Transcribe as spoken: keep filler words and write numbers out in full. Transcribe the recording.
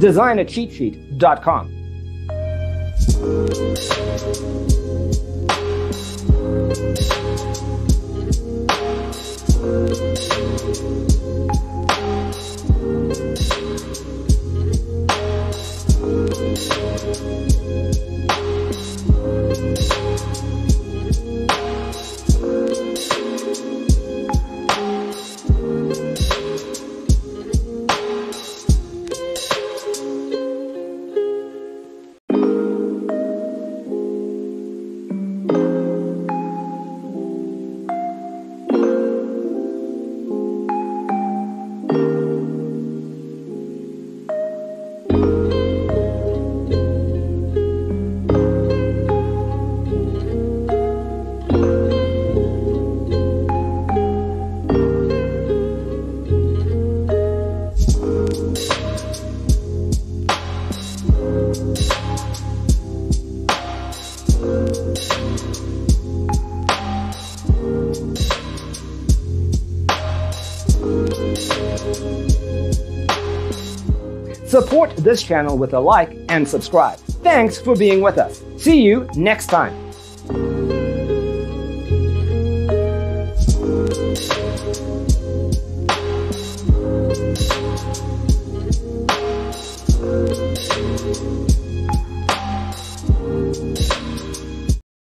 design a cheat sheet dot com. Support this channel with a like and subscribe. Thanks for being with us. See you next time.